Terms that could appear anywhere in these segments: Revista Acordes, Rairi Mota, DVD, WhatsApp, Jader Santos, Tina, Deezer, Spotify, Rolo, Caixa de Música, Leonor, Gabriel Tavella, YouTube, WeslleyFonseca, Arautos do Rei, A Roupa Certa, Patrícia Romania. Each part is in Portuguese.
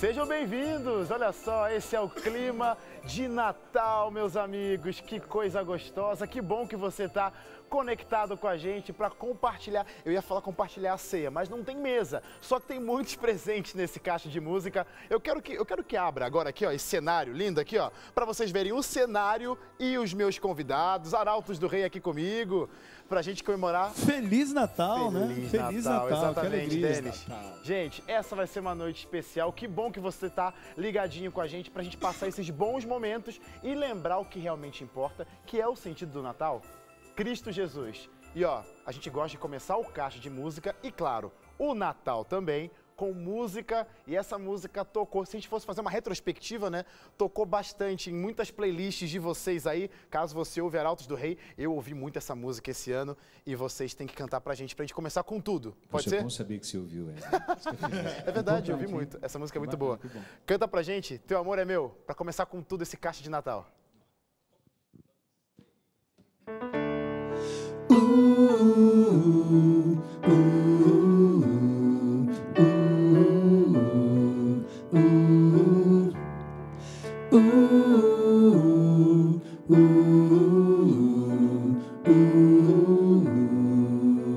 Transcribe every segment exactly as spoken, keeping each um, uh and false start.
Sejam bem-vindos, olha só, esse é o clima de Natal, meus amigos, que coisa gostosa, que bom que você está conectado com a gente para compartilhar, eu ia falar compartilhar a ceia, mas não tem mesa, só que tem muitos presentes nesse Caixa de Música. Eu quero que, eu quero que abra agora aqui, ó, esse cenário lindo aqui, ó, para vocês verem o cenário e os meus convidados, Arautos do Rei aqui comigo, para a gente comemorar. Feliz Natal, Feliz né? Natal, Feliz Natal, exatamente, deles. Gente, essa vai ser uma noite especial, que bom que você está ligadinho com a gente para a gente passar esses bons momentos e lembrar o que realmente importa, que é o sentido do Natal, Cristo Jesus. E ó, a gente gosta de começar o Caixa de Música e, claro, o Natal também, com música, e essa música tocou, se a gente fosse fazer uma retrospectiva, né, tocou bastante em muitas playlists de vocês aí, caso você ouve Arautos do Rei, eu ouvi muito essa música esse ano, e vocês têm que cantar pra gente, pra gente começar com tudo, pode Poxa, ser? É bom saber que você ouviu, é. É verdade, eu ouvi muito, essa música é muito boa. Canta pra gente, Teu Amor é Meu, pra começar com tudo esse Caixa de Natal. Uh, uh, uh,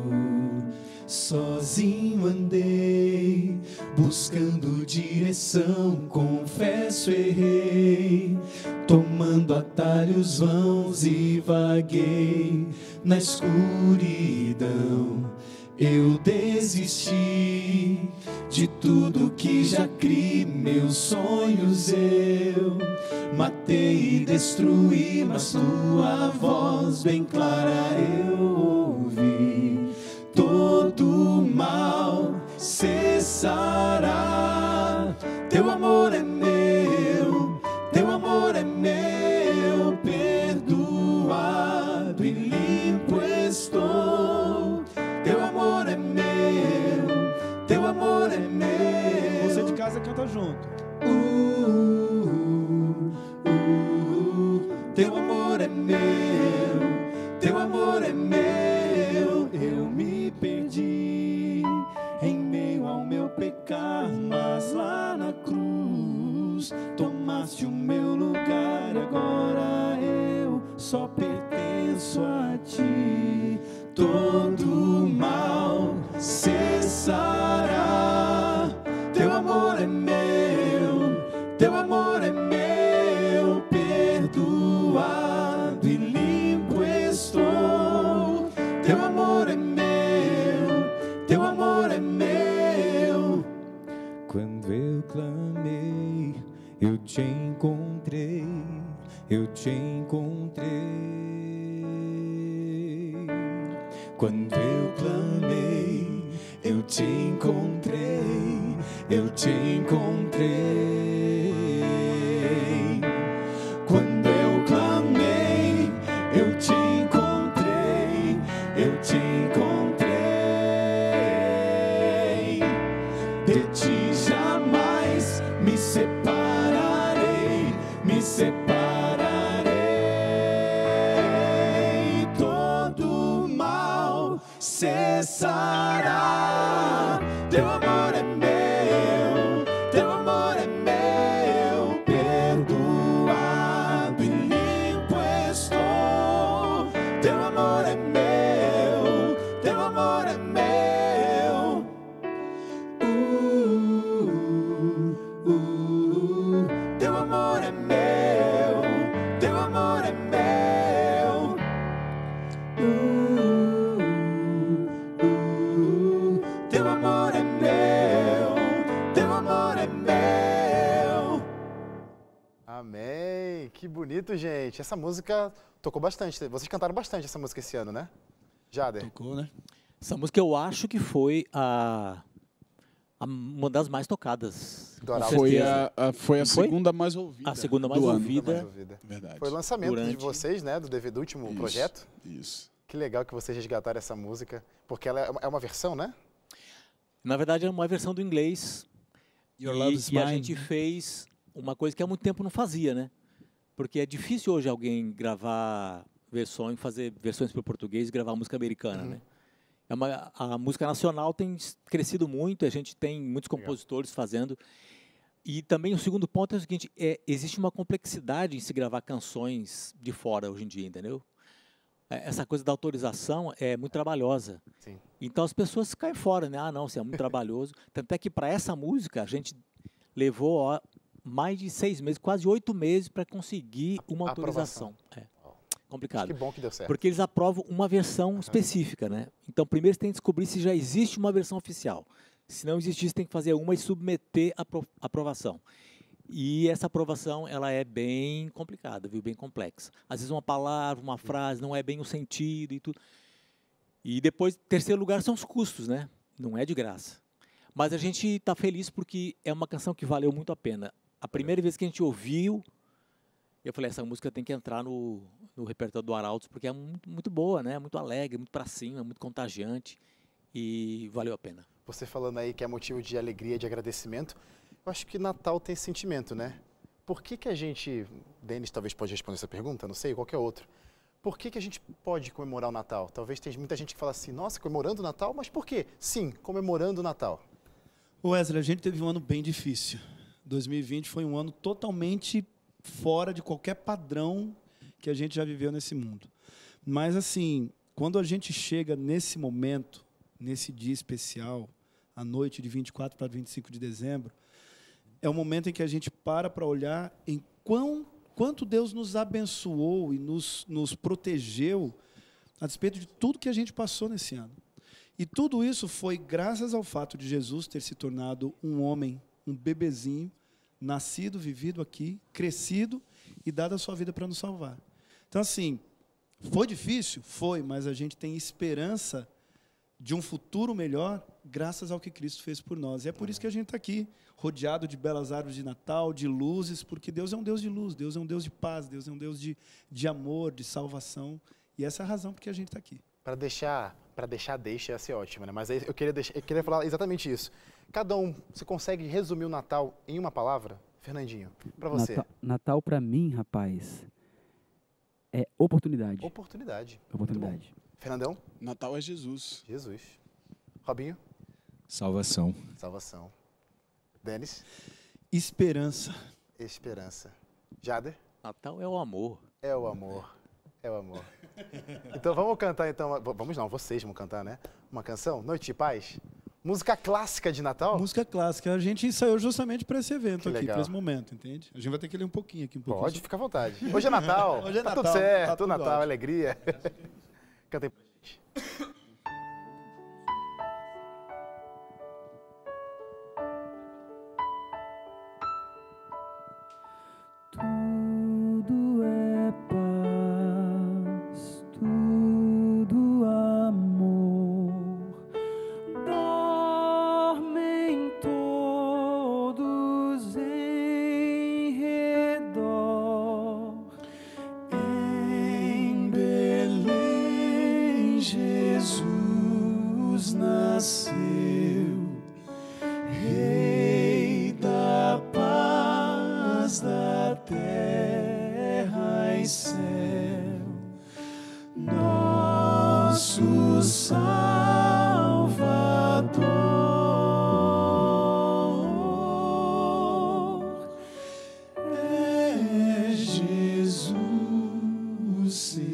uh. Sozinho andei, buscando direção, confesso errei, tomando atalhos vãos e vaguei na escuridão. Eu desisti de tudo que já criei, meus sonhos eu matei e destruí, mas tua voz bem clara eu ouvi. Todo mal cessará, teu amor é meu, teu amor é meu, perdoado e limpo estou. Teu amor é meu, teu amor é meu. Você de casa canta junto. Uh, uh, uh, uh. Teu amor é meu, teu amor é meu. Eu me perdi em meio ao meu pecar, mas lá na cruz tomaste o meu lugar. Agora eu só pertenço a ti. Todo mal cessará, teu amor é meu, teu amor é meu, perdoado e limpo estou. Teu amor é meu, teu amor é meu. Quando eu clamei, eu te encontrei, eu te encontrei. Quando eu clamei, eu te encontrei, eu te encontrei. Quando eu clamei, eu te encontrei, eu te encontrei. De ti jamais me separarei, me separarei. Cessará, teu amor é meu, teu amor é meu, perdoado e limpo estou. Teu amor é meu, teu amor é meu. Uh, uh, uh, teu amor é meu, teu amor é meu. Uh, Amém, que bonito, gente. Essa música tocou bastante, vocês cantaram bastante essa música esse ano, né? Jader? Tocou, né? Essa música eu acho que foi a, a uma das mais tocadas. Foi a, a, foi a foi? segunda mais ouvida. A segunda mais, do ouvida. mais ouvida. Verdade. Foi o lançamento Durante... de vocês, né? Do D V D, do último isso, projeto. Isso. Que legal que vocês resgataram essa música, porque ela é uma, é uma versão, né? Na verdade, é uma versão do inglês. Your Love Is Mine. E a gente fez uma coisa que há muito tempo não fazia, né? Porque é difícil hoje alguém gravar versões, fazer versões para o português e gravar música americana, uhum. né? É uma, a música nacional tem crescido muito, a gente tem muitos compositores fazendo. E também o segundo ponto é o seguinte, é, existe uma complexidade em se gravar canções de fora hoje em dia, entendeu? Essa coisa da autorização é muito trabalhosa. Sim. Então as pessoas caem fora, né? Ah, não, isso é muito trabalhoso. Tanto é que para essa música a gente levou ó, mais de seis meses, quase oito meses para conseguir uma autorização. É. Complicado. Acho que bom que deu certo. Porque eles aprovam uma versão específica, né? Então primeiro você tem que descobrir se já existe uma versão oficial. Se não existisse, tem que fazer uma e submeter a aprovação. E essa aprovação, ela é bem complicada, viu? Bem complexa. Às vezes uma palavra, uma frase, não é bem o sentido e tudo. E depois, terceiro lugar, são os custos, né? Não é de graça. Mas a gente está feliz porque é uma canção que valeu muito a pena. A primeira vez que a gente ouviu, eu falei, essa música tem que entrar no, no repertório do Arautos, porque é muito, muito boa, né? Muito alegre, muito para cima, muito contagiante. E valeu a pena. Você falando aí que é motivo de alegria, de agradecimento. Eu acho que Natal tem esse sentimento, né? Por que que a gente... Denis talvez pode responder essa pergunta, não sei, qualquer outro. Por que que a gente pode comemorar o Natal? Talvez tenha muita gente que fala assim, nossa, comemorando o Natal? Mas por quê? Sim, comemorando o Natal. Wesley, a gente teve um ano bem difícil. dois mil e vinte foi um ano totalmente fora de qualquer padrão que a gente já viveu nesse mundo. Mas assim, quando a gente chega nesse momento, nesse dia especial, a noite de vinte e quatro para vinte e cinco de dezembro, é o momento em que a gente para para olhar em quão, quanto Deus nos abençoou e nos, nos protegeu a despeito de tudo que a gente passou nesse ano. E tudo isso foi graças ao fato de Jesus ter se tornado um homem, um bebezinho, nascido, vivido aqui, crescido e dado a sua vida para nos salvar. Então, assim, foi difícil? Foi, mas a gente tem esperança de um futuro melhor, graças ao que Cristo fez por nós. E é por isso que a gente está aqui, rodeado de belas árvores de Natal, de luzes, porque Deus é um Deus de luz, Deus é um Deus de paz, Deus é um Deus de, de amor, de salvação. E essa é a razão porque a gente está aqui. Para deixar, para deixar, deixa, ia ser ótimo, né? Mas eu queria, deixar, eu queria falar exatamente isso. Cada um, você consegue resumir o Natal em uma palavra? Fernandinho, para você. Natal, Natal para mim, rapaz, é oportunidade. Oportunidade. Oportunidade. Fernandão? Natal é Jesus. Jesus. Robinho? Salvação. Salvação. Denis? Esperança. Esperança. Jader? Natal é o amor. É o amor. É o amor. Então vamos cantar, então. Vamos não, vocês vão cantar, né? Uma canção? Noite de Paz? Música clássica de Natal? Música clássica. A gente ensaiou justamente para esse evento aqui, para esse momento, entende? A gente vai ter que ler um pouquinho aqui. Um pouquinho. Pode, fica à vontade. Hoje é Natal. Hoje é Natal. Tá tudo certo. Tá tudo Natal, ótimo. Alegria. Cantem pra gente. Tudo é paz, tudo amor, dormem todos em redor. Em Belém Jesus nasceu, Rei da paz da terra e céu, nosso Salvador é Jesus, Senhor.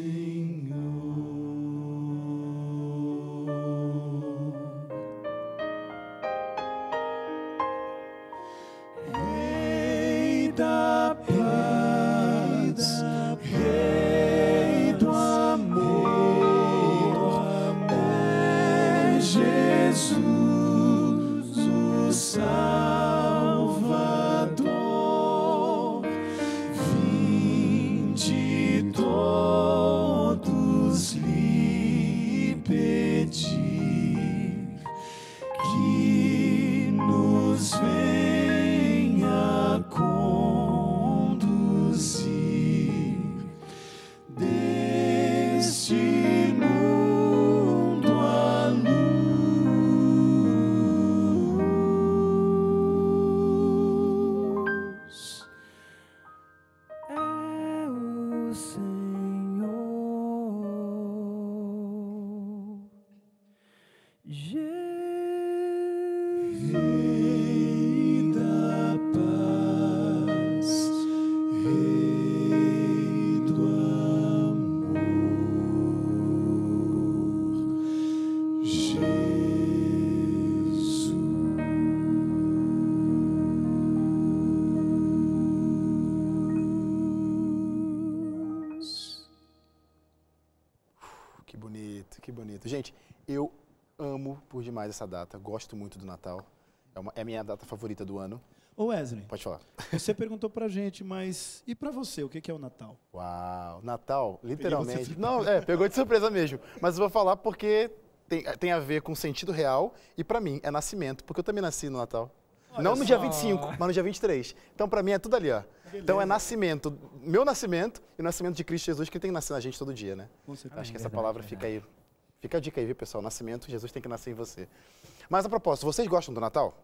Jesus, Rei da paz. Gente, eu amo por demais essa data, gosto muito do Natal. É, uma, é a minha data favorita do ano. Ô Wesley. Pode falar. Você perguntou pra gente, mas e pra você, o que é o Natal? Uau, Natal, literalmente. Não, é, pegou de surpresa mesmo. Mas eu vou falar porque tem, tem a ver com sentido real e pra mim é nascimento, porque eu também nasci no Natal. Olha Não no só. dia vinte e cinco, mas no dia vinte e três. Então, pra mim, é tudo ali, ó. Beleza. Então, é nascimento, meu nascimento e o nascimento de Cristo Jesus, que tem que nascer na gente todo dia, né? Com certeza. Acho que essa palavra fica aí. Fica a dica aí, viu, pessoal? Nascimento, Jesus tem que nascer em você. Mas, a propósito, vocês gostam do Natal?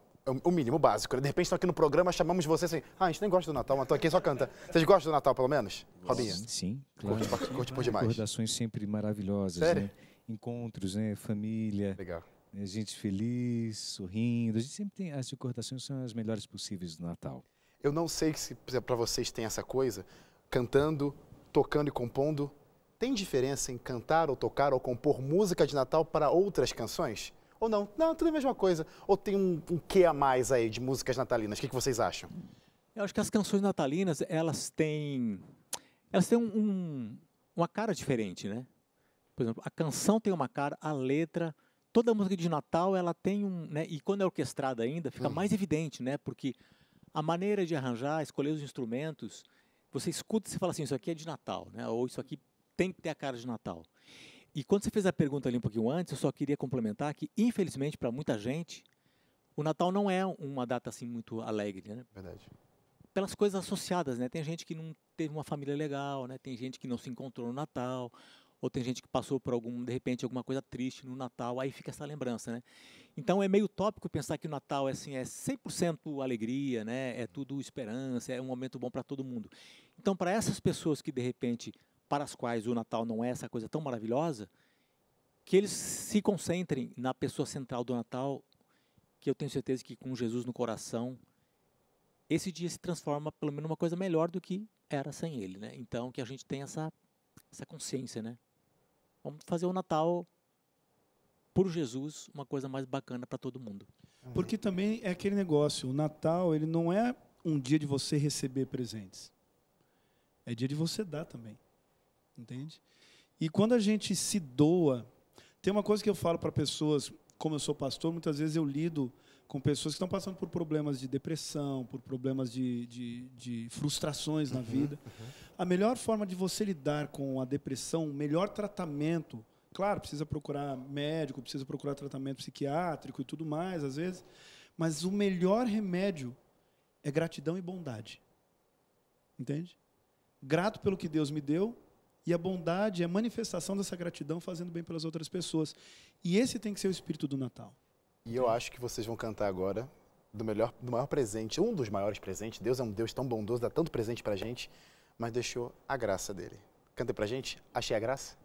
O mínimo, o básico. De repente, estão aqui no programa, chamamos vocês assim, ah, a gente nem gosta do Natal, mas tô aqui só canta. Vocês gostam do Natal, pelo menos? Robinha? Sim, claro. Curte, curte por demais. Recordações sempre maravilhosas, Sério? né? Encontros, né? Família. Legal. A gente feliz, sorrindo, a gente sempre tem, as recordações são as melhores possíveis do Natal. Eu não sei se para vocês tem essa coisa, cantando, tocando e compondo, tem diferença em cantar ou tocar ou compor música de Natal para outras canções? Ou não? Não, tudo é a mesma coisa. Ou tem um, um quê a mais aí de músicas natalinas? O que, que vocês acham? Eu acho que as canções natalinas, elas têm, elas têm um, um, uma cara diferente, né? Por exemplo, a canção tem uma cara, a letra... Toda música de Natal, ela tem um... Né, e quando é orquestrada ainda, fica hum. mais evidente, né? Porque a maneira de arranjar, escolher os instrumentos, você escuta e você fala assim, isso aqui é de Natal, né? Ou isso aqui tem que ter a cara de Natal. E quando você fez a pergunta ali um pouquinho antes, eu só queria complementar que, infelizmente, para muita gente, o Natal não é uma data assim muito alegre, né? Verdade. Pelas coisas associadas, né? Tem gente que não teve uma família legal, né? Tem gente que não se encontrou no Natal... Ou tem gente que passou por, algum, de repente, alguma coisa triste no Natal, aí fica essa lembrança, né? Então, é meio utópico pensar que o Natal é, assim, é cem por cento alegria, né? É tudo esperança, é um momento bom para todo mundo. Então, para essas pessoas que, de repente, para as quais o Natal não é essa coisa tão maravilhosa, que eles se concentrem na pessoa central do Natal, que eu tenho certeza que, com Jesus no coração, esse dia se transforma, pelo menos, numa coisa melhor do que era sem ele, né? Então, que a gente tenha essa, essa consciência, né? Vamos fazer o Natal, por Jesus, uma coisa mais bacana para todo mundo. Porque também é aquele negócio, o Natal, ele não é um dia de você receber presentes. É dia de você dar também, entende? E quando a gente se doa, tem uma coisa que eu falo para pessoas, como eu sou pastor, muitas vezes eu lido com pessoas que estão passando por problemas de depressão, por problemas de, de, de frustrações na uhum, vida. Uhum. A melhor forma de você lidar com a depressão, o melhor tratamento, claro, precisa procurar médico, precisa procurar tratamento psiquiátrico e tudo mais, às vezes, mas o melhor remédio é gratidão e bondade. Entende? Grato pelo que Deus me deu, e a bondade é a manifestação dessa gratidão fazendo bem pelas outras pessoas. E esse tem que ser o espírito do Natal. E eu acho que vocês vão cantar agora do, melhor, do maior presente, um dos maiores presentes. Deus é um Deus tão bondoso, dá tanto presente pra gente, mas deixou a graça dele. Canta pra gente, achei a graça.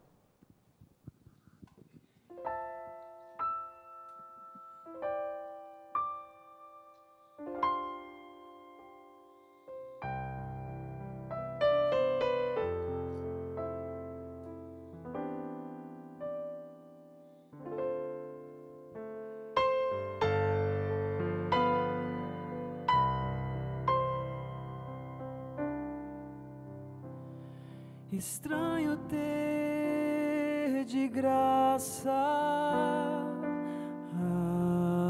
Estranho ter de graça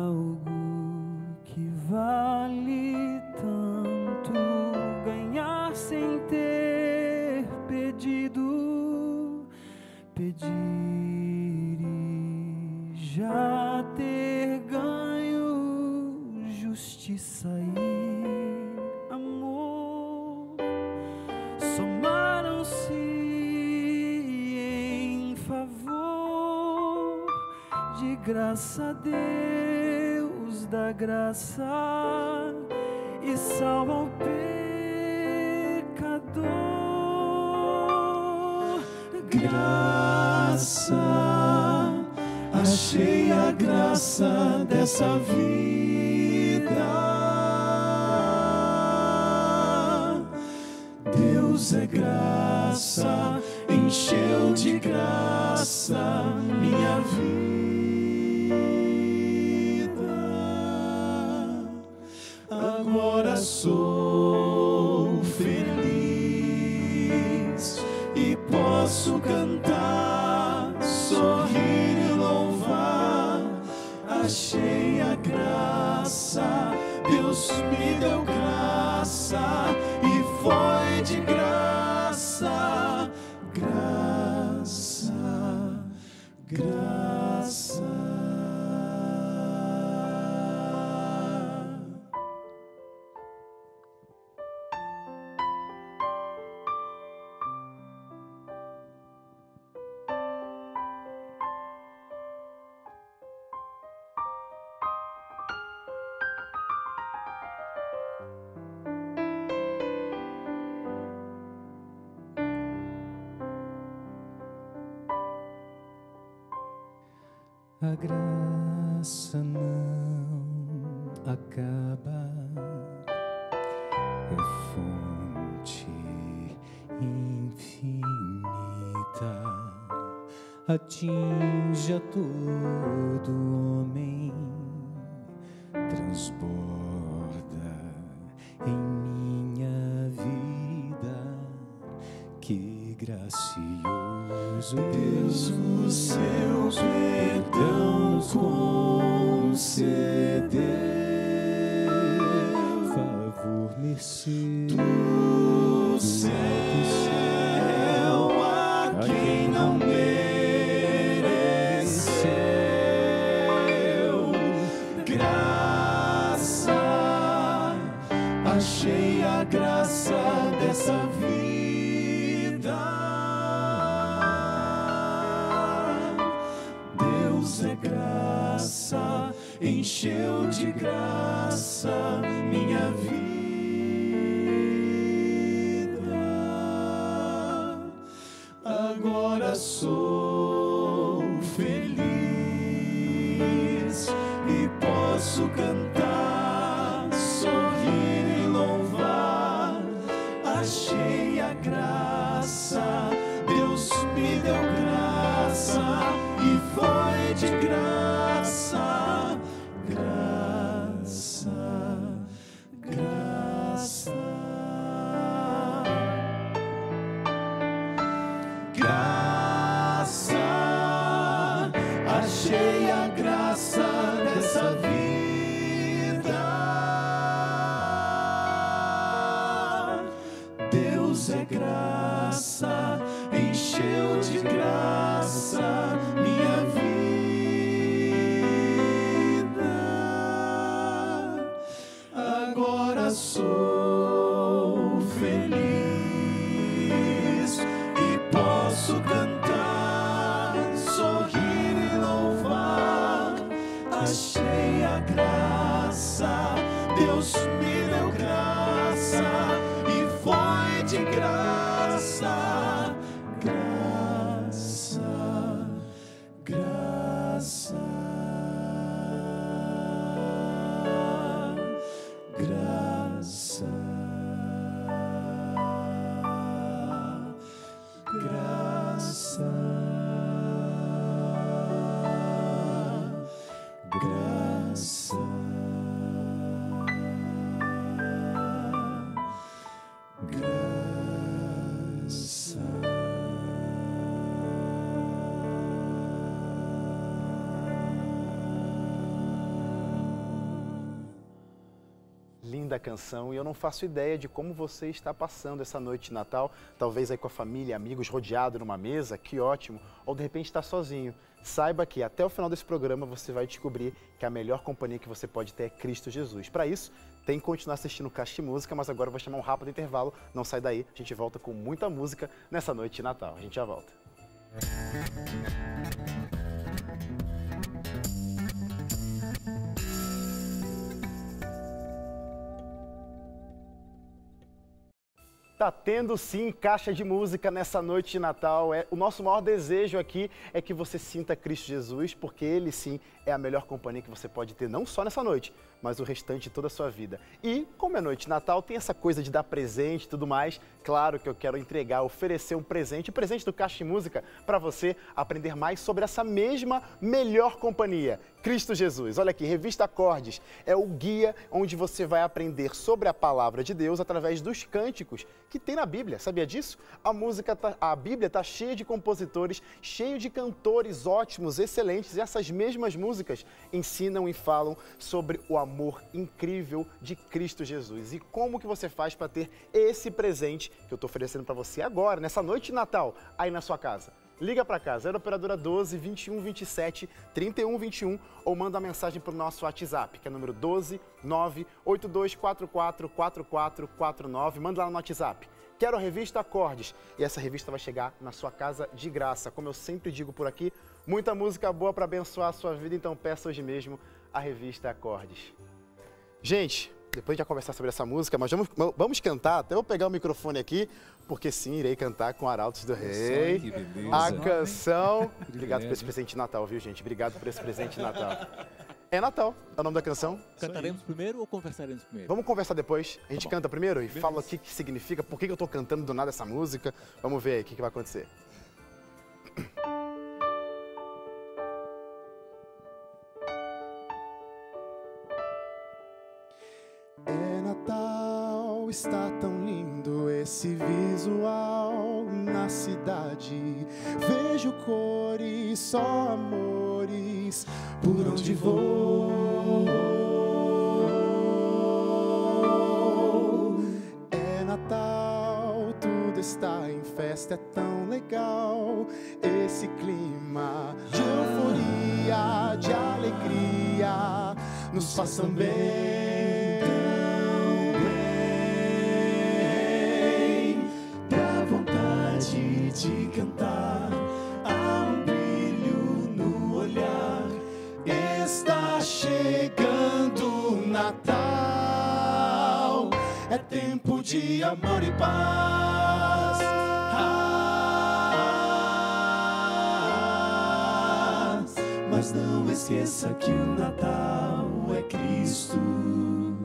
algo que vale tanto, ganhar sem ter pedido, pedir e já ter ganho, justiça e amor somaram-se de graça. Deus dá graça e salva o pecador. Graça, achei a graça dessa vida. Deus é graça, encheu de graça minha vida. Agora sou feliz e posso cantar, sorrir e louvar. achei a graça, Deus me deu graça e foi de graça, graça, graça. A graça não acaba, é fonte infinita, atinge a todo homem, transborda em minha vida. Que gracioso Deus, o seu perdão concedeu, favor mercê do céu a quem não mereceu. Graça, achei a graça dessa vida. Encheu de graça minha vida. Agora sou feliz e posso cantar, sorrir e louvar. Achei a graça, Deus me deu graça e foi de graça. Da canção, e eu não faço ideia de como você está passando essa noite de Natal, talvez aí com a família, amigos, rodeado numa mesa, que ótimo, ou de repente está sozinho. Saiba que até o final desse programa você vai descobrir que a melhor companhia que você pode ter é Cristo Jesus. Para isso, tem que continuar assistindo Caixa de Música, mas agora eu vou chamar um rápido intervalo, não sai daí, a gente volta com muita música nessa noite de Natal. A gente já volta. Tá tendo sim Caixa de Música nessa noite de Natal. É, o nosso maior desejo aqui é que você sinta Cristo Jesus, porque ele sim é a melhor companhia que você pode ter, não só nessa noite, mas o restante de toda a sua vida. E como é noite de Natal, tem essa coisa de dar presente e tudo mais. Claro que eu quero entregar, oferecer um presente, presente do Caixa de Música, para você aprender mais sobre essa mesma melhor companhia, Cristo Jesus. Olha aqui, Revista Acordes é o guia onde você vai aprender sobre a palavra de Deus através dos cânticos que tem na Bíblia, sabia disso? A música, tá, a Bíblia está cheia de compositores, cheio de cantores ótimos, excelentes, e essas mesmas músicas ensinam e falam sobre o amor incrível de Cristo Jesus. E como que você faz para ter esse presente que eu estou oferecendo para você agora, nessa noite de Natal, aí na sua casa? Liga para cá, zero operadora doze, vinte e um, vinte e sete, trinta e um, vinte e um, ou manda uma mensagem para o nosso WhatsApp, que é o número doze, nove oito dois quatro quatro quatro quatro quatro nove. Manda lá no WhatsApp. Quero a revista Acordes. E essa revista vai chegar na sua casa de graça. Como eu sempre digo por aqui, muita música boa para abençoar a sua vida, então peça hoje mesmo a revista Acordes. Gente, depois a gente vai conversar sobre essa música, mas vamos, vamos cantar. Até eu pegar o microfone aqui, porque sim, irei cantar com Arautos do Rei. Que beleza. A canção. Obrigado por esse presente de Natal, viu, gente? Obrigado por esse presente de Natal. É Natal, é o nome da canção. Cantaremos primeiro ou conversaremos primeiro? Vamos conversar depois. A gente tá canta primeiro e beleza. Fala o que, que significa, por que, que eu tô cantando do nada essa música. Vamos ver aí o que, que vai acontecer. Está tão lindo esse visual na cidade. Vejo cores, só amores, por onde vou. É Natal, tudo está em festa, é tão legal esse clima de euforia, de alegria, nos façam bem. De cantar, há um brilho no olhar, está chegando o Natal, é tempo de amor e paz. Ah, mas não esqueça que o Natal é Cristo,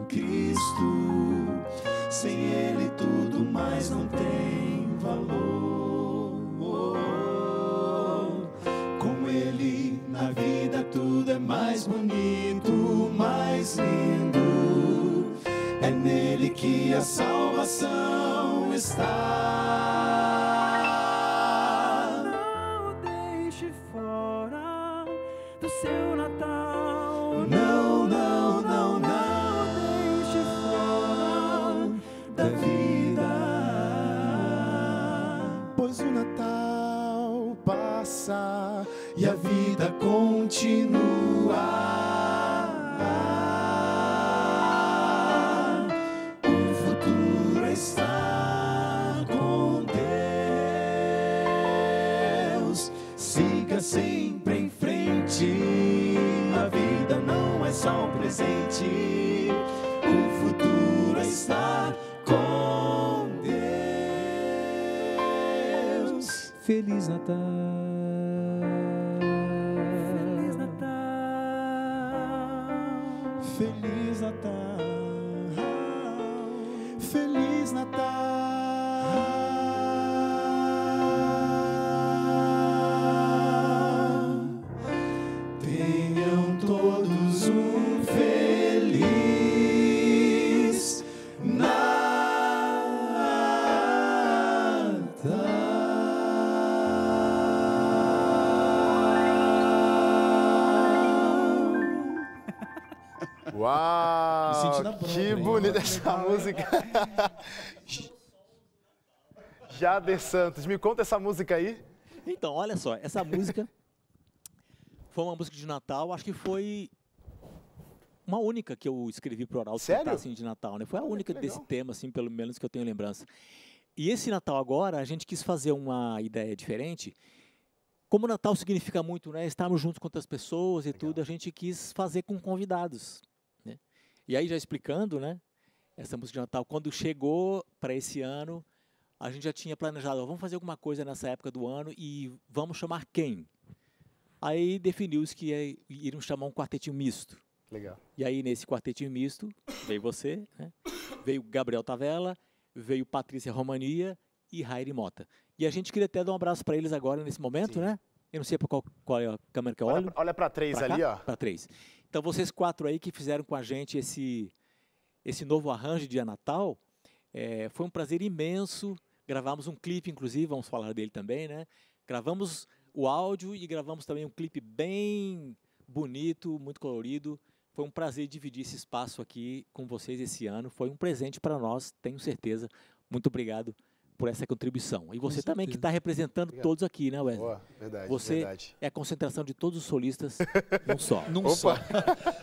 Cristo, sem Ele tudo mais não tem valor. Na vida tudo é mais bonito, mais lindo. É nele que a salvação está. Não o deixe fora do seu Natal. Não, não, não, não, não, não deixe fora da vida. Pois o Natal passa e a vida continua. O futuro está com Deus. Siga sempre em frente. A vida não é só o presente. O futuro está com Deus. Feliz Natal. Feliz Natal, Feliz Natal. Tenham todos um Feliz Natal. Uau, que bonita essa música. Jader Santos, me conta essa música aí. Então, olha só, essa música foi uma música de Natal, acho que foi uma única que eu escrevi para o Arautos assim, de Natal, né? Foi a única desse tema, assim, pelo menos que eu tenho lembrança. E esse Natal agora, a gente quis fazer uma ideia diferente. Como o Natal significa muito, né, estarmos juntos com outras pessoas e legal. Tudo, a gente quis fazer com convidados. E aí, já explicando, né, essa música de Natal, quando chegou para esse ano, a gente já tinha planejado, ó, vamos fazer alguma coisa nessa época do ano e vamos chamar quem? Aí definiu-se que é, iriam chamar um quartetinho misto. Legal. E aí, nesse quartetinho misto, veio você, né, veio Gabriel Tavella, veio Patrícia Romania e Rairi Mota. E a gente queria até dar um abraço para eles agora, nesse momento, sim, né? Eu não sei para qual, qual é a câmera que eu olho. Olha para três pra ali, ó. Para três. Então, vocês quatro aí que fizeram com a gente esse, esse novo arranjo de Natal, É, foi um prazer imenso. Gravamos um clipe, inclusive, vamos falar dele também, né? Gravamos o áudio e gravamos também um clipe bem bonito, muito colorido. Foi um prazer dividir esse espaço aqui com vocês esse ano. Foi um presente para nós, tenho certeza. Muito obrigado por essa contribuição. E você também, que está representando obrigado. Todos aqui, né, Wesley? Boa, verdade, você verdade. É a concentração de todos os solistas, num só. Num Opa. Só.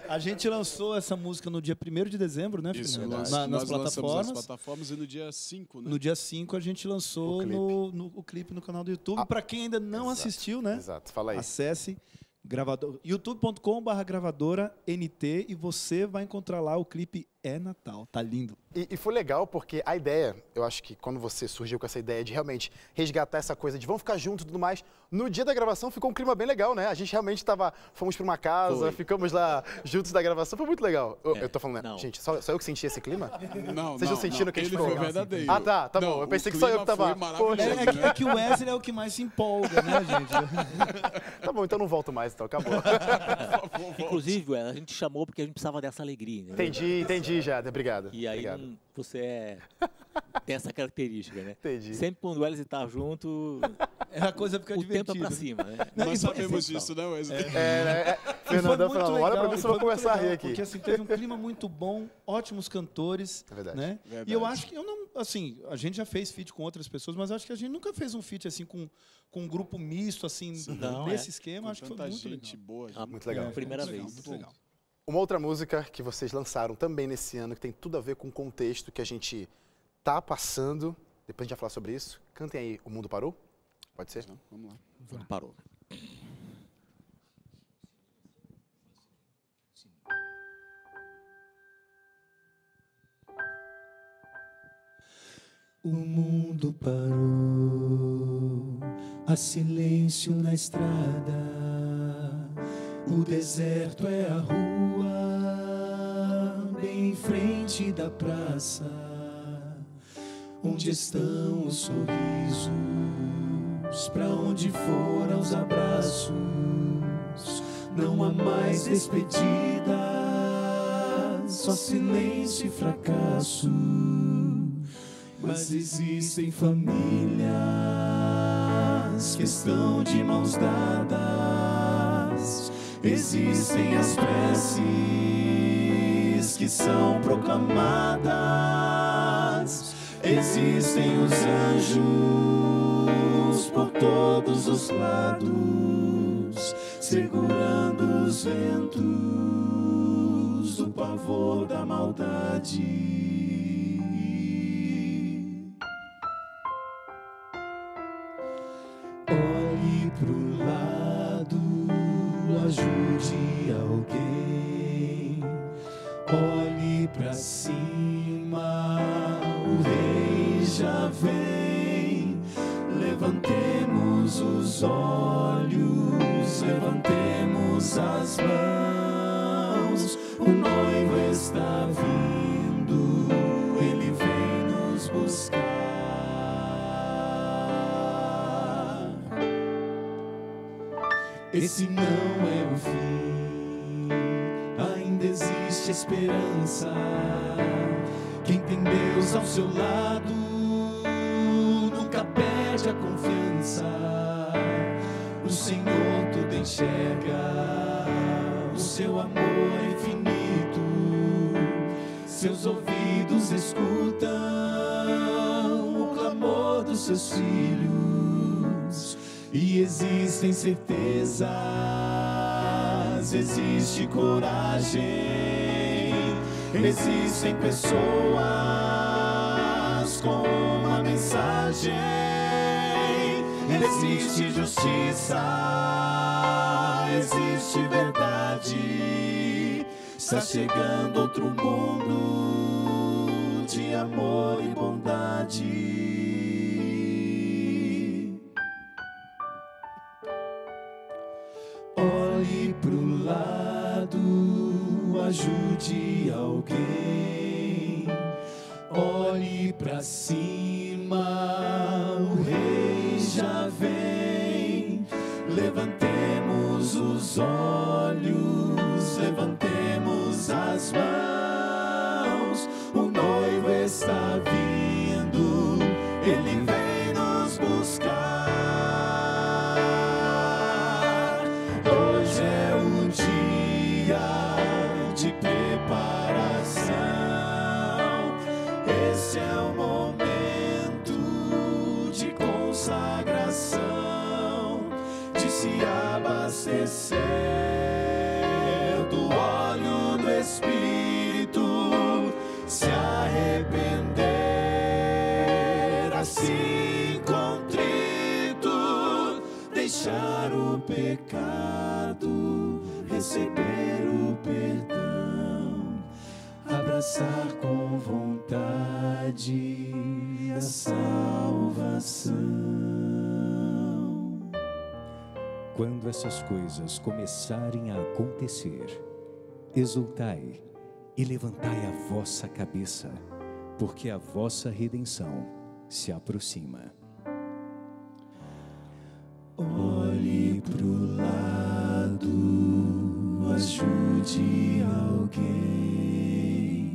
A gente lançou essa música no dia primeiro de dezembro, né, Fernando? Isso, nós, Na, nas nós plataformas. Nas plataformas e no dia cinco, né? No dia cinco a gente lançou o clipe no, no, o clipe no canal do YouTube. Ah, para quem ainda não exato, assistiu, né? Exato, fala aí. Acesse youtube ponto com barra gravadora ponto nt e você vai encontrar lá o clipe É Natal, tá lindo. E, e foi legal porque a ideia, eu acho que quando você surgiu com essa ideia de realmente resgatar essa coisa de vamos ficar juntos e tudo mais, no dia da gravação ficou um clima bem legal, né? A gente realmente tava, fomos pra uma casa, foi. Ficamos lá juntos da gravação, foi muito legal. Eu, é, eu tô falando, não. gente, só, só eu que senti esse clima? Não, Vocês não, sentindo não, que a gente ficou? Verdadeiro. Ah, tá, tá não, bom, eu pensei que só eu que tava. É, é que o Wesley é o que mais se empolga, né, gente? Tá bom, então não volto mais, então, acabou. Inclusive, Wesley, a gente chamou porque a gente precisava dessa alegria, né? Entendi, entendi. Já, obrigado. E aí obrigado. Você é, tem essa característica, né? Entendi. Sempre quando o Wesley tá junto, é a coisa fica divertida. O tempo é pra cima, né? Não, nós sabemos é disso, né, Wesley? É, é, é. Fernandão falou, olha pra mim se eu vou começar a rir aqui. Porque assim, teve um clima muito bom, ótimos cantores, é verdade. Né? Verdade. E eu acho que, eu não, assim, a gente já fez feat com outras pessoas, mas acho que a gente nunca fez um feat assim com, com um grupo misto, assim, sim, não, nesse é. Esquema, com acho que foi muito gente legal. Boa, gente. Ah, muito legal. É, primeira vez. Muito legal. Uma outra música que vocês lançaram também nesse ano, que tem tudo a ver com o contexto que a gente tá passando, depois a gente vai falar sobre isso. Cantem aí, O Mundo Parou? Pode ser? Não, vamos lá. O Mundo Parou. O mundo parou, há silêncio na estrada. O deserto é a rua, bem em frente da praça, onde estão os sorrisos, pra onde foram os abraços. Não há mais despedida, só silêncio e fracasso. Mas existem famílias que estão de mãos dadas. Existem as preces que são proclamadas. Existem os anjos por todos os lados, segurando os ventos do pavor da maldade. Olhe pro lado, ajude alguém. Olhe pra cima, o rei já vem. Levantemos os olhos, levantemos as mãos. O noivo está vindo, ele vem nos buscar. Esse não é o fim, ainda existe esperança. Quem tem Deus ao seu lado nunca perde a confiança. O Senhor tudo enxerga, o seu amor é infinito. Seus ouvidos escutam o clamor dos seus filhos. E existem certezas, existe coragem, existem pessoas com uma mensagem, existe justiça, existe verdade. Está chegando outro mundo de amor e bondade. Olhe pro lado, ajude alguém. Olhe pra cima, o rei já vem. Levantemos os olhos, levantemos as mãos. O noivo está vindo. de preparação. Esse é o momento de consagração, de se abastecer do óleo do Espírito, se arrepender assim contrito, deixar o pecado, receber o perdão, abraçar com vontade a salvação. Quando essas coisas começarem a acontecer, exultai e levantai a vossa cabeça, porque a vossa redenção se aproxima. Olhe pro lado, ajude alguém.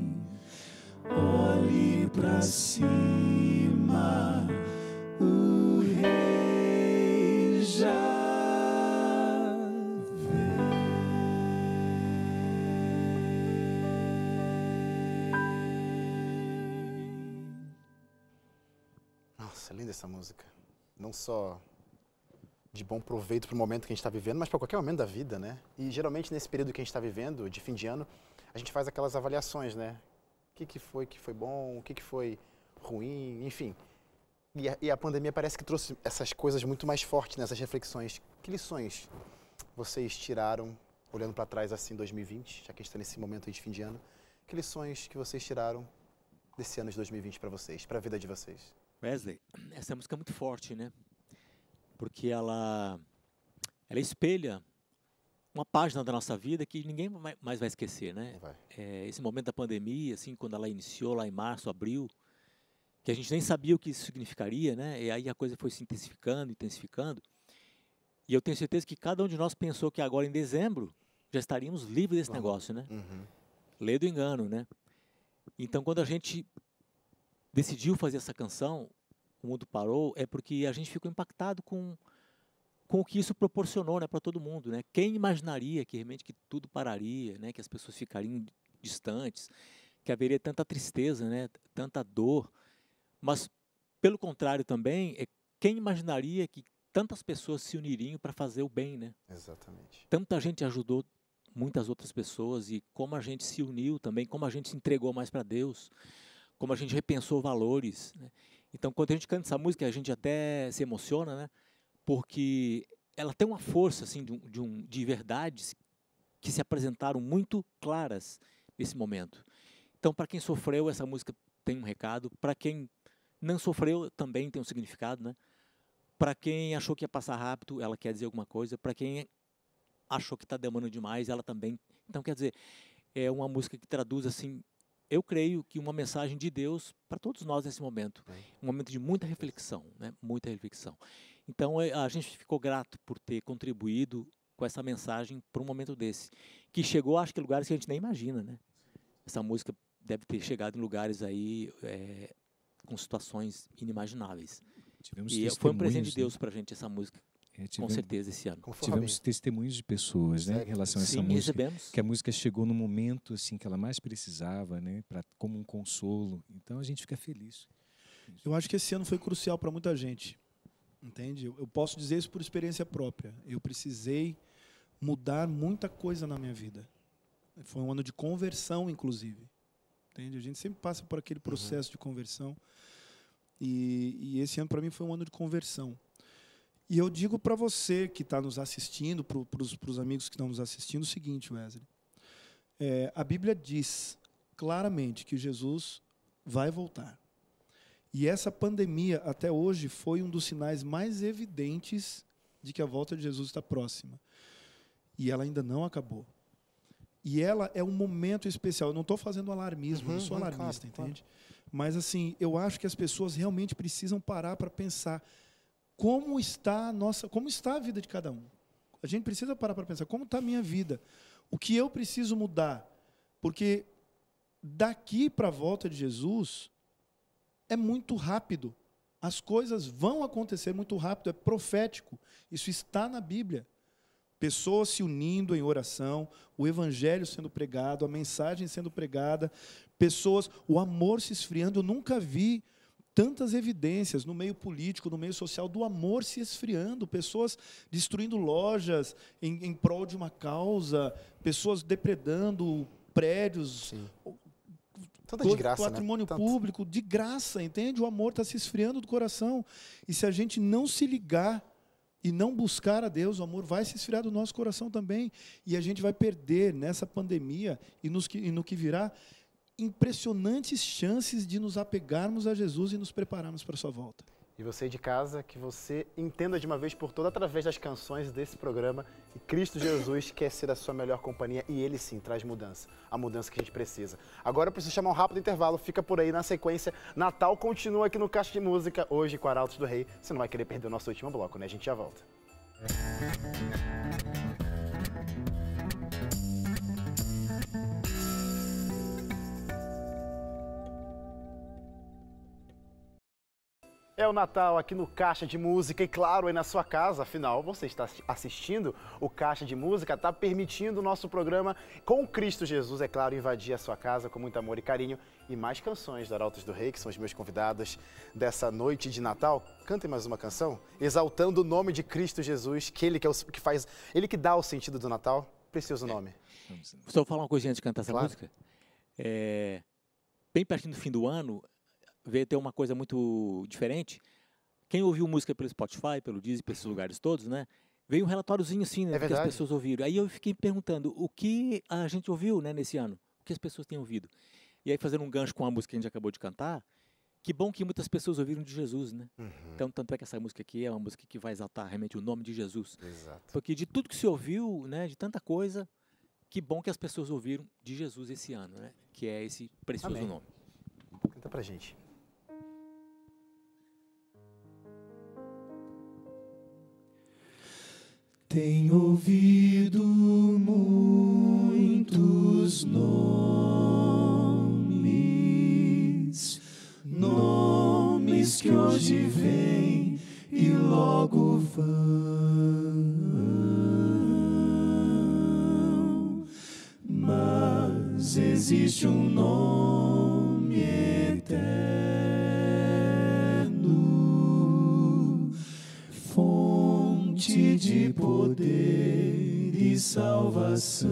Olhe pra cima, o Rei já vem. Nossa, linda essa música. Não só de bom proveito para o momento que a gente está vivendo, mas para qualquer momento da vida, né? E geralmente nesse período que a gente está vivendo, de fim de ano, a gente faz aquelas avaliações, né? O que, que foi que foi bom, o que, que foi ruim, enfim. E a, e a pandemia parece que trouxe essas coisas muito mais fortes, né? Essas reflexões. Que lições vocês tiraram, olhando para trás assim, dois mil e vinte, já que a gente está nesse momento aí de fim de ano, que lições que vocês tiraram desse ano de dois mil e vinte para vocês, para a vida de vocês? Wesley, essa música é muito forte, né? Porque ela, ela espelha uma página da nossa vida que ninguém mais vai esquecer, né? Vai. É, esse momento da pandemia, assim, quando ela iniciou lá em março, abril, que a gente nem sabia o que isso significaria, né? E aí a coisa foi se intensificando, intensificando. E eu tenho certeza que cada um de nós pensou que agora em dezembro já estaríamos livres desse Bom. negócio, né? Uhum. Lê do engano, né? Então, quando a gente decidiu fazer essa canção, O Mundo Parou, é porque a gente ficou impactado com, com o que isso proporcionou, né, para todo mundo, né? Quem imaginaria que realmente que tudo pararia, né, que as pessoas ficariam distantes, que haveria tanta tristeza, né, tanta dor. Mas, pelo contrário também, é quem imaginaria que tantas pessoas se uniriam para fazer o bem, né? Exatamente. Tanta gente ajudou muitas outras pessoas, e como a gente se uniu também, como a gente se entregou mais para Deus, como a gente repensou valores, né? Então, quando a gente canta essa música, a gente até se emociona, né? Porque ela tem uma força, assim, de, um, de, um, de verdades que se apresentaram muito claras nesse momento. Então, para quem sofreu, essa música tem um recado. Para quem não sofreu, também tem um significado, né? Para quem achou que ia passar rápido, ela quer dizer alguma coisa. Para quem achou que está demorando demais, ela também. Então, quer dizer, é uma música que traduz, assim, eu creio que uma mensagem de Deus para todos nós nesse momento. Um momento de muita reflexão, né? Muita reflexão. Então, a gente ficou grato por ter contribuído com essa mensagem para um momento desse, que chegou, acho que, lugares que a gente nem imagina, né? Essa música deve ter chegado em lugares aí, é, com situações inimagináveis. Tivemos e foi um presente de Deus, né, para a gente, essa música. É, tivemos, com certeza, esse ano. Tivemos testemunhos de pessoas, né, em relação a essa Sim, música. Recebemos. Que a música chegou no momento assim que ela mais precisava, né, pra, como um consolo. Então a gente fica feliz. Eu acho que esse ano foi crucial para muita gente. Entende? Eu posso dizer isso por experiência própria. Eu precisei mudar muita coisa na minha vida. Foi um ano de conversão, inclusive. Entende? A gente sempre passa por aquele processo, uhum, de conversão. E, e esse ano, para mim, foi um ano de conversão. E eu digo para você que está nos assistindo, para os amigos que estão nos assistindo, o seguinte, Wesley. É, a Bíblia diz claramente que Jesus vai voltar. E essa pandemia, até hoje, foi um dos sinais mais evidentes de que a volta de Jesus está próxima. E ela ainda não acabou. E ela é um momento especial. Eu não estou fazendo alarmismo, uhum, não sou alarmista, claro, entende? Claro. Mas, assim, eu acho que as pessoas realmente precisam parar para pensar... Como está a nossa, como está a vida de cada um? A gente precisa parar para pensar, como está a minha vida? O que eu preciso mudar? Porque daqui para a volta de Jesus é muito rápido. As coisas vão acontecer muito rápido, é profético. Isso está na Bíblia. Pessoas se unindo em oração, o evangelho sendo pregado, a mensagem sendo pregada, pessoas, o amor se esfriando. Eu nunca vi tantas evidências no meio político, no meio social, do amor se esfriando, pessoas destruindo lojas em, em prol de uma causa, pessoas depredando prédios, todo patrimônio né? público, de graça, entende? O amor está se esfriando do coração. E se a gente não se ligar e não buscar a Deus, o amor vai se esfriar do nosso coração também. E a gente vai perder, nessa pandemia e, nos que, e no que virá, impressionantes chances de nos apegarmos a Jesus e nos prepararmos para a sua volta. E você de casa, que você entenda de uma vez por toda, através das canções desse programa, que Cristo Jesus quer ser a sua melhor companhia e Ele sim traz mudança, a mudança que a gente precisa. Agora eu preciso chamar um rápido intervalo, fica por aí na sequência. Natal continua aqui no Caixa de Música, hoje com Arautos do Rei. Você não vai querer perder o nosso último bloco, né? A gente já volta. É o Natal aqui no Caixa de Música e, claro, aí na sua casa, afinal, você está assistindo o Caixa de Música, está permitindo o nosso programa com Cristo Jesus, é claro, invadir a sua casa com muito amor e carinho. E mais canções da Arautos do Rei, que são os meus convidados dessa noite de Natal. Cantem mais uma canção, exaltando o nome de Cristo Jesus, que ele que, é o, que faz, ele que dá o sentido do Natal. Precioso nome. É. Só falar uma coisinha antes de cantar essa claro. música. É, bem pertinho do fim do ano, veio ter uma coisa muito diferente. Quem ouviu música pelo Spotify, pelo Deezer, pelos lugares todos, né? Veio um relatóriozinho assim, né? É que as pessoas ouviram. Aí eu fiquei perguntando o que a gente ouviu, né, nesse ano. O que as pessoas têm ouvido. E aí, fazendo um gancho com a música que a gente acabou de cantar, que bom que muitas pessoas ouviram de Jesus, né? Uhum. Então, tanto é que essa música aqui é uma música que vai exaltar realmente o nome de Jesus. Exato. Porque de tudo que se ouviu, né, de tanta coisa, que bom que as pessoas ouviram de Jesus esse ano, né? Que é esse precioso Amém. nome. Canta pra gente. Tenho ouvido muitos nomes, nomes que hoje vêm e logo vão, mas existe um nome eterno, fonte de poder e salvação,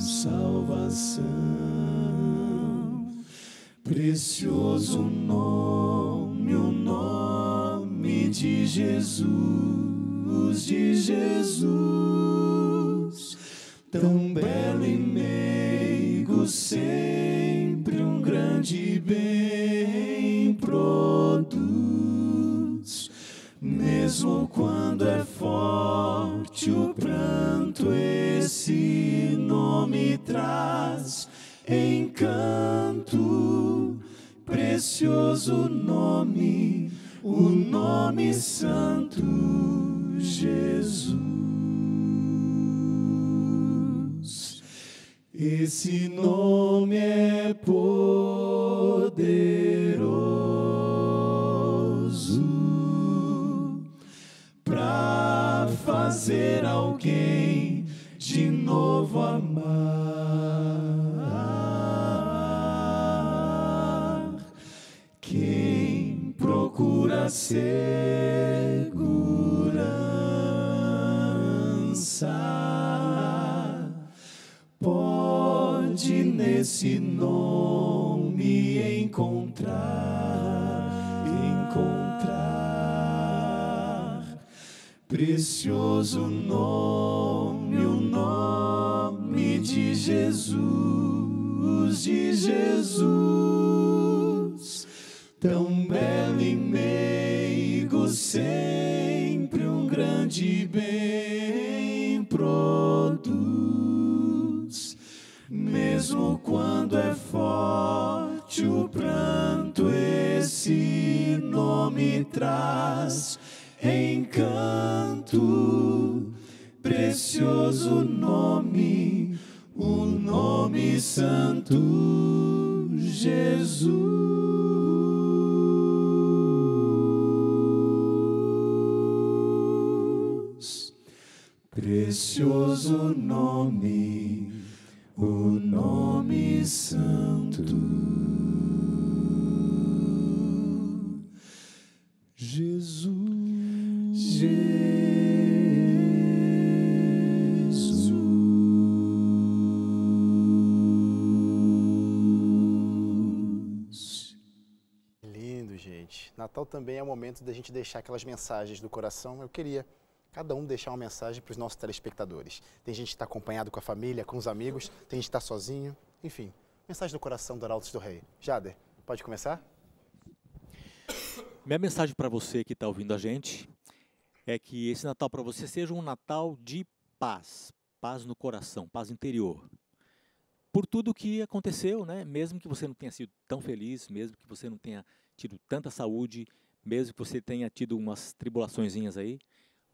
salvação. Precioso nome, o nome de Jesus, de Jesus. Tão belo e meigo, sempre um grande bem produz. Mesmo quando é forte o pranto, esse nome traz encanto. Precioso nome, o nome santo, Jesus. Esse nome é poderoso pra fazer alguém de novo amar. Quem procura segurança pode nesse nome encontrar, encontrar. Precioso nome, o nome de Jesus, de Jesus. Tão belo e meigo, sempre um grande bem produz. Mesmo quando é forte o pranto, esse nome traz encanto. Precioso nome, o nome santo, Jesus. nome santo, Jesus. Jesus. Lindo, gente. Natal também é o momento da gente deixar aquelas mensagens do coração. Eu queria cada um deixar uma mensagem para os nossos telespectadores. Tem gente que está acompanhado com a família, com os amigos, tem gente que está sozinho, enfim. Mensagem do coração do Arautos do Rei. Jader, pode começar? Minha mensagem para você que está ouvindo a gente é que esse Natal para você seja um Natal de paz, paz no coração, paz interior. Por tudo que aconteceu, né? Mesmo que você não tenha sido tão feliz, mesmo que você não tenha tido tanta saúde, mesmo que você tenha tido umas tribulaçõezinhas aí,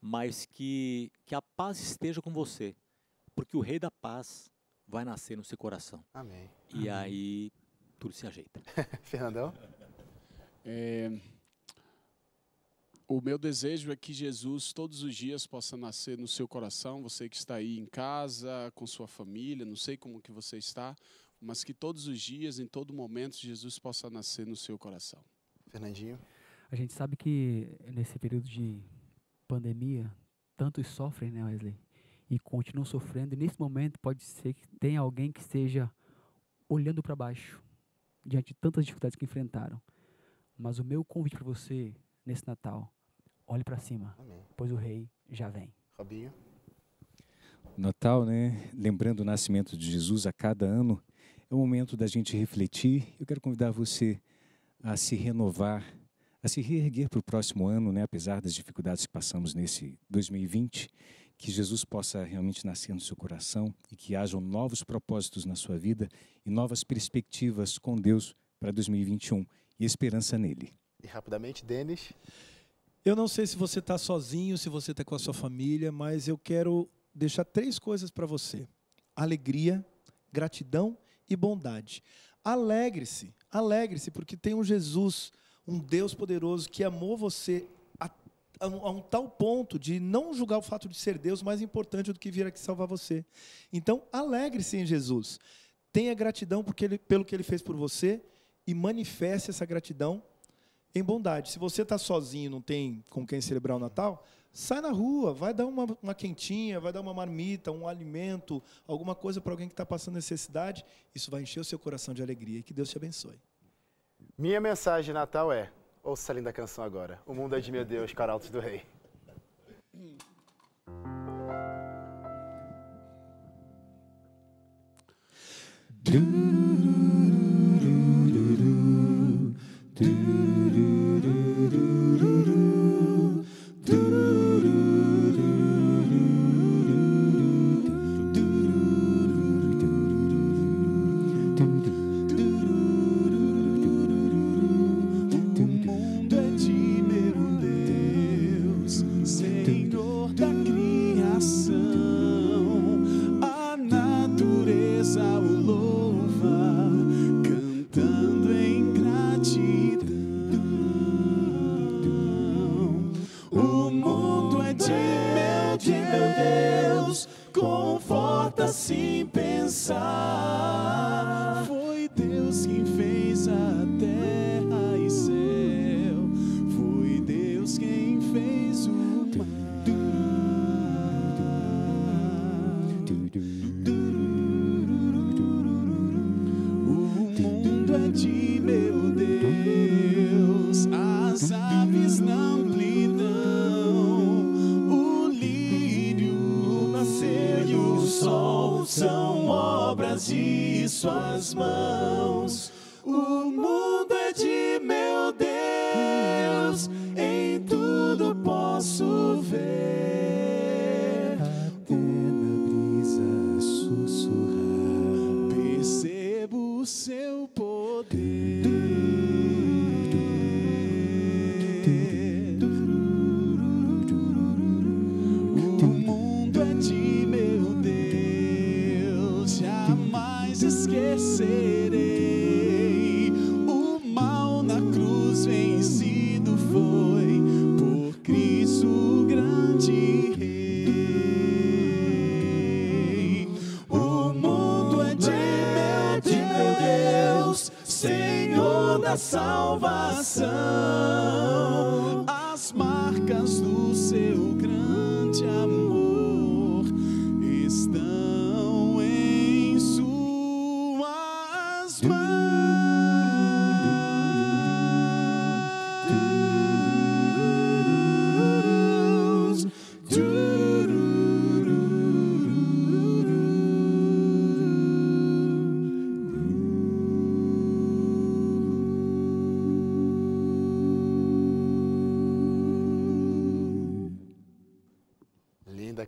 mas que, que a paz esteja com você, porque o Rei da Paz vai nascer no seu coração. Amém. E Amém. Aí tudo se ajeita. Fernandão? É, o meu desejo é que Jesus todos os dias possa nascer no seu coração, você que está aí em casa, com sua família, não sei como que você está, mas que todos os dias, em todo momento, Jesus possa nascer no seu coração. Fernandinho? A gente sabe que nesse período de pandemia, tantos sofrem, né, Wesley? E continuam sofrendo. E nesse momento pode ser que tenha alguém que esteja olhando para baixo, diante de tantas dificuldades que enfrentaram. Mas o meu convite para você, nesse Natal, olhe para cima, Amém. Pois o Rei já vem. Robinho? Natal, né? Lembrando o nascimento de Jesus a cada ano, é o momento da gente refletir. Eu quero convidar você a se renovar, a se reerguer para o próximo ano, né? Apesar das dificuldades que passamos nesse dois mil e vinte, que Jesus possa realmente nascer no seu coração e que hajam novos propósitos na sua vida e novas perspectivas com Deus para dois mil e vinte e um e esperança nele. E rapidamente, Denis. Eu não sei se você está sozinho, se você está com a sua família, mas eu quero deixar três coisas para você. Alegria, gratidão e bondade. Alegre-se, alegre-se, porque tem um Jesus, um Deus poderoso que amou você a, a, a um tal ponto de não julgar o fato de ser Deus mais importante do que vir aqui salvar você. Então, alegre-se em Jesus. Tenha gratidão porque ele, pelo que Ele fez por você e manifeste essa gratidão em bondade. Se você está sozinho, não tem com quem celebrar o Natal, sai na rua, vai dar uma, uma quentinha, vai dar uma marmita, um alimento, alguma coisa para alguém que está passando necessidade. Isso vai encher o seu coração de alegria e que Deus te abençoe. Minha mensagem de Natal é, ouça a linda canção agora, O Mundo é de Meu Deus, Arautos do Rei. O mundo é de da salvação, as marcas do seu grande amor estão em suas mãos.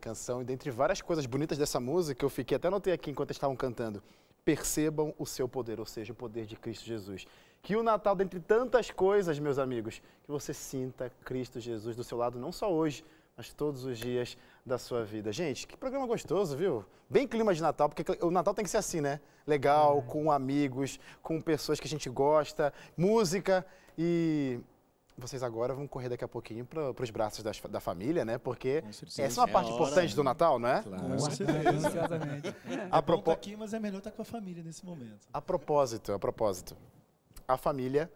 Canção, e dentre várias coisas bonitas dessa música, eu fiquei, até anotei aqui enquanto estavam cantando, percebam o seu poder, ou seja, o poder de Cristo Jesus. Que o Natal, dentre tantas coisas, meus amigos, que você sinta Cristo Jesus do seu lado, não só hoje, mas todos os dias da sua vida. Gente, que programa gostoso, viu? Bem clima de Natal, porque o Natal tem que ser assim, né? Legal, com amigos, com pessoas que a gente gosta, música e... Vocês agora vão correr daqui a pouquinho para os braços das, da família, né? Porque essa é uma parte é importante hora, do Natal, não é? Claro. Com certeza. A propó... é aqui, mas é melhor estar com a família nesse momento. A propósito, a propósito. A família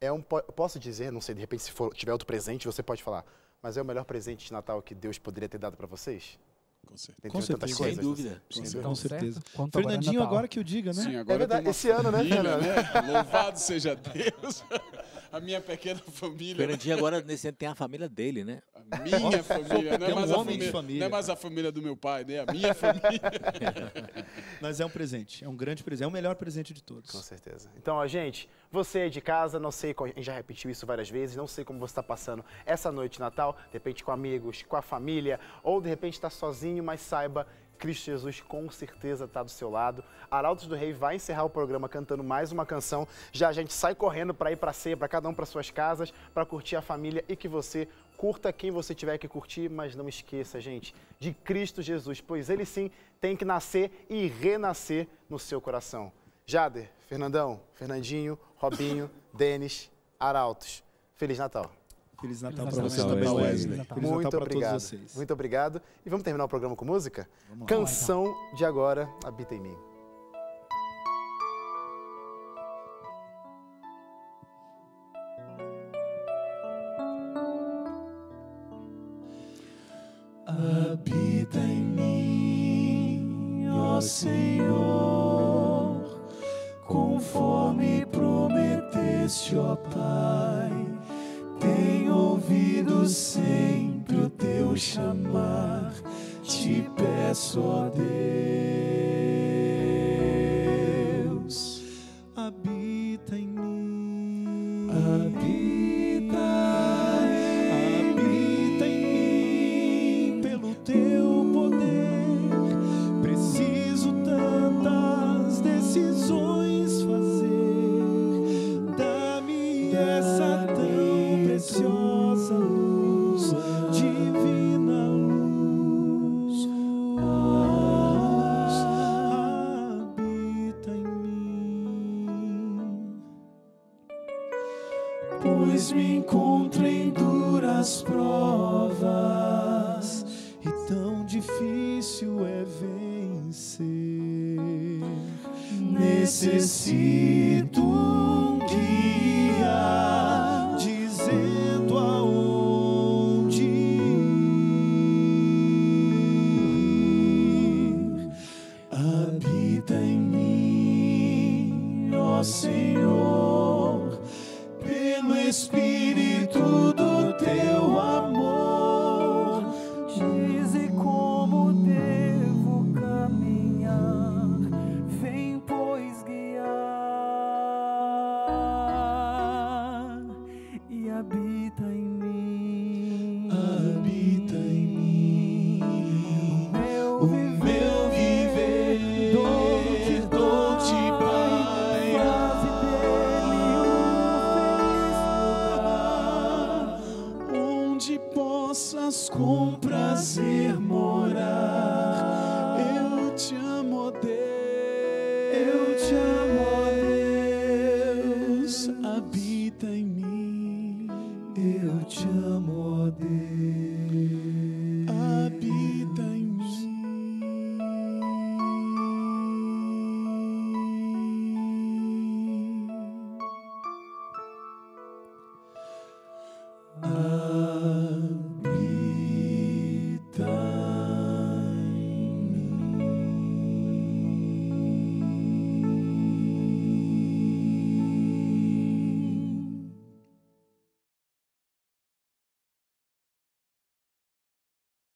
é um... Posso dizer, não sei, de repente, se for, tiver outro presente, você pode falar, mas é o melhor presente de Natal que Deus poderia ter dado para vocês? Com certeza. Com certeza. Coisas, sem dúvida. Sem dúvida. Com certeza. Quanto Fernandinho, agora, é agora que eu diga, né? Sim, agora é verdade. Esse ano, né, Fernando? Né? Louvado seja Deus. A minha pequena família. Fernandinho, agora nesse ano tem a família dele, né? A minha família. Não é mais um a família, de família. Não é mais a família do meu pai, né? A minha família. Mas é um presente. É um grande presente. É o melhor presente de todos. Com certeza. Então, ó, gente, você é de casa, não sei, a gente já repetiu isso várias vezes, não sei como você está passando essa noite de Natal, de repente com amigos, com a família, ou de repente está sozinho. Mas saiba, Cristo Jesus com certeza está do seu lado. Arautos do Rei vai encerrar o programa cantando mais uma canção. Já a gente sai correndo para ir para a ceia, para cada um para suas casas, para curtir a família e que você curta quem você tiver que curtir. Mas não esqueça, gente, de Cristo Jesus, pois ele sim tem que nascer e renascer no seu coração. Jader, Fernandão, Fernandinho, Robinho, Denis, Arautos. Feliz Natal. Feliz Natal para você também, Wesley. Muito obrigado. Muito obrigado. E vamos terminar o programa com música? Canção de agora, Habita em Mim. Habita em mim, ó Senhor, conforme prometeste, ó Pai. Tenho ouvido sempre o teu chamar, te peço, ó Deus, habita em mim, habita, habita em mim, pelo teu poder, preciso tantas decisões fazer, dá-me essa tão preciosa luz, divina luz, habita em mim. Pois me encontro em duras provas e tão difícil é vencer. Necessito um guia. Senhor, pelo Espírito do teu amor, dize como devo caminhar, vem pois guiar e habita em mim, habita em mim, o meu o viver, viver dou que dou de paz. Possas com prazer morar, eu te amo, Deus, eu te amo, Deus, habita em mim, eu te amo, Deus, habita em mim.